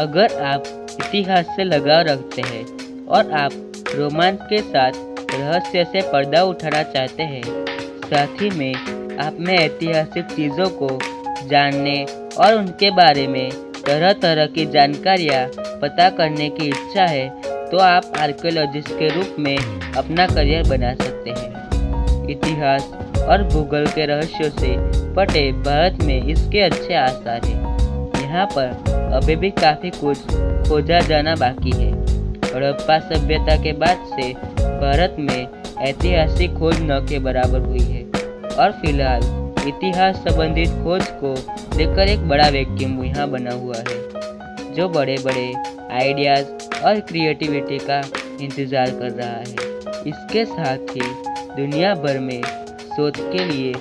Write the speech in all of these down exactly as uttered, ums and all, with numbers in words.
अगर आप इतिहास से लगाव रखते हैं और आप रोमांच के साथ रहस्य से पर्दा उठाना चाहते हैं, साथ ही में आप में ऐतिहासिक चीज़ों को जानने और उनके बारे में तरह तरह की जानकारियाँ पता करने की इच्छा है, तो आप आर्कियोलॉजिस्ट के रूप में अपना करियर बना सकते हैं। इतिहास और भूगोल के रहस्यों से पटे भारत में इसके अच्छे आसार हैं। यहाँ पर अभी भी काफ़ी कुछ खोजा जाना बाकी है। हड़प्पा सभ्यता के बाद से भारत में ऐतिहासिक खोज न के बराबर हुई है और फिलहाल इतिहास संबंधित खोज को लेकर एक बड़ा वैक्यूम यहाँ बना हुआ है, जो बड़े बड़े आइडियाज़ और क्रिएटिविटी का इंतज़ार कर रहा है। इसके साथ ही दुनिया भर में शोध के लिए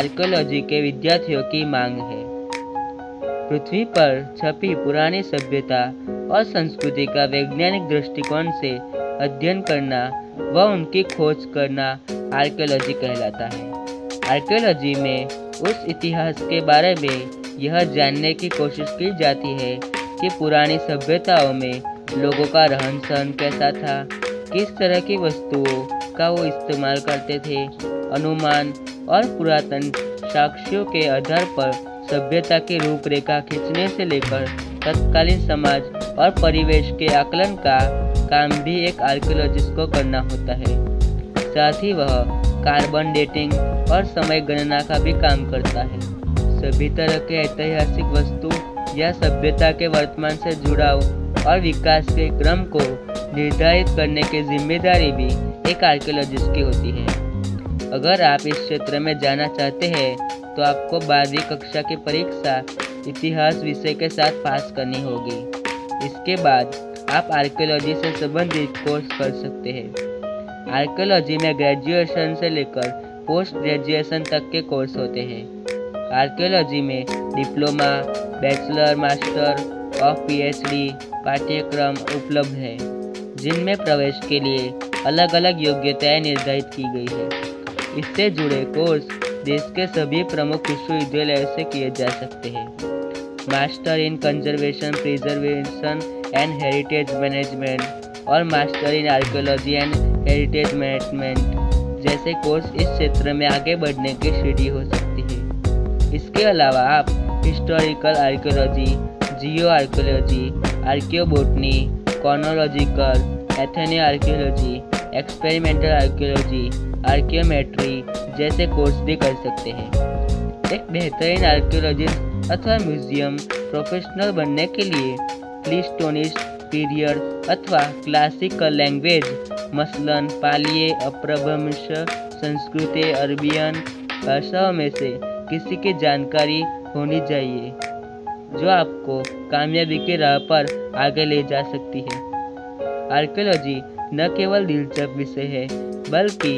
आर्कियोलॉजी के विद्यार्थियों की मांग है। पृथ्वी पर छपी पुरानी सभ्यता और संस्कृति का वैज्ञानिक दृष्टिकोण से अध्ययन करना व उनकी खोज करना आर्कियोलॉजी कहलाता है। आर्कियोलॉजी में उस इतिहास के बारे में यह जानने की कोशिश की जाती है कि पुरानी सभ्यताओं में लोगों का रहन सहन कैसा था, किस तरह की वस्तुओं का वो इस्तेमाल करते थे। अनुमान और पुरातन साक्ष्यों के आधार पर सभ्यता की रूपरेखा खींचने से लेकर तत्कालीन समाज और परिवेश के आकलन का काम भी एक आर्कियोलॉजिस्ट को करना होता है। साथ ही वह कार्बन डेटिंग और समय गणना का भी काम करता है। सभी तरह के ऐतिहासिक वस्तु या सभ्यता के वर्तमान से जुड़ाव और विकास के क्रम को निर्धारित करने की जिम्मेदारी भी एक आर्कियोलॉजिस्ट की होती है। अगर आप इस क्षेत्र में जाना चाहते हैं तो आपको बारहवीं कक्षा की परीक्षा इतिहास विषय के साथ पास करनी होगी। इसके बाद आप आर्कियोलॉजी से संबंधित कोर्स कर सकते हैं। आर्कियोलॉजी में ग्रेजुएशन से लेकर पोस्ट ग्रेजुएशन तक के कोर्स होते हैं। आर्कियोलॉजी में डिप्लोमा, बैचलर, मास्टर और पीएचडी पाठ्यक्रम उपलब्ध है, जिनमें प्रवेश के लिए अलग अलग योग्यताएं निर्धारित की गई है। इससे जुड़े कोर्स देश के सभी प्रमुख विश्वविद्यालयों से किए जा सकते हैं। Master in conservation, preservation and heritage management और master in archaeology and heritage management जैसे कोर्स इस क्षेत्र में आगे बढ़ने की सीढ़ी हो सकती है। इसके अलावा आप historical archaeology, geo archaeology, archaeobotany, chronological, ethnic archaeology, experimental archaeology, archaeometry जैसे कोर्स भी कर सकते हैं। एक बेहतरीन आर्कियोलॉजिस्ट अथवा म्यूजियम प्रोफेशनल बनने के लिए प्लीस्टोनिस्ट पीरियड अथवा क्लासिकल लैंग्वेज मसलन पाली, अपभ्रंश, संस्कृत, अरबियन भाषाओं में से किसी की जानकारी होनी चाहिए, जो आपको कामयाबी के राह पर आगे ले जा सकती है। आर्कियोलॉजी न केवल दिलचस्प विषय है, बल्कि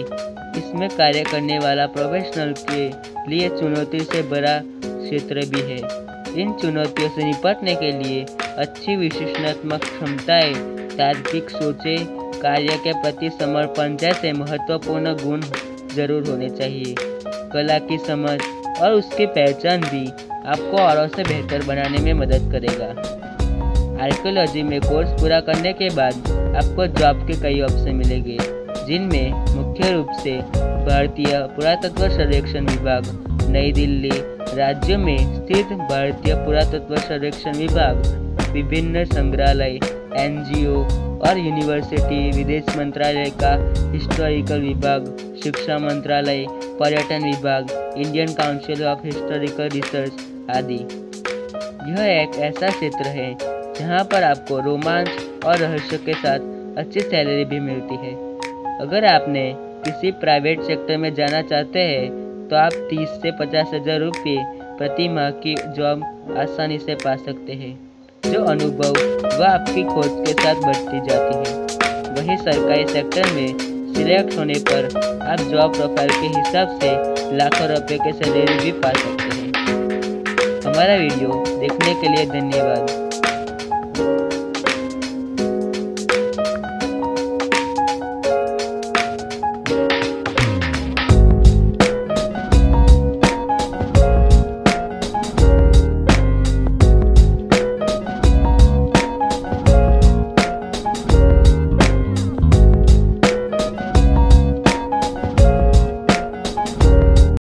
इसमें कार्य करने वाला प्रोफेशनल के लिए चुनौती से भरा क्षेत्र भी है। इन चुनौतियों से निपटने के लिए अच्छी विश्लेषणात्मक क्षमताएं, तार्किक सोचें, कार्य के प्रति समर्पण जैसे महत्वपूर्ण गुण जरूर होने चाहिए। कला की समझ और उसकी पहचान भी आपको औरों से बेहतर बनाने में मदद करेगा। आर्कियोलॉजी में कोर्स पूरा करने के बाद आपको जॉब के कई ऑप्शन मिलेंगे, जिनमें मुख्य रूप से भारतीय पुरातत्व सर्वेक्षण विभाग नई दिल्ली राज्य में स्थित भारतीय पुरातत्व सर्वेक्षण विभाग, विभिन्न संग्रहालय, एनजीओ और यूनिवर्सिटी, विदेश मंत्रालय का हिस्टोरिकल विभाग, शिक्षा मंत्रालय, पर्यटन विभाग, Indian council of historical research आदि। यह एक ऐसा क्षेत्र है जहाँ पर आपको रोमांच और रहस्य के साथ अच्छी सैलरी भी मिलती है। अगर आपने किसी प्राइवेट सेक्टर में जाना चाहते हैं तो आप तीस से पचास हज़ार रुपये प्रति माह की जॉब आसानी से पा सकते हैं, जो अनुभव व आपकी खोज के साथ बढ़ती जाती है। वहीं सरकारी सेक्टर में सिलेक्ट होने पर आप जॉब प्रोफाइल के हिसाब से लाखों रुपये की सैलरी भी पा सकते हैं। हमारा वीडियो देखने के लिए धन्यवाद।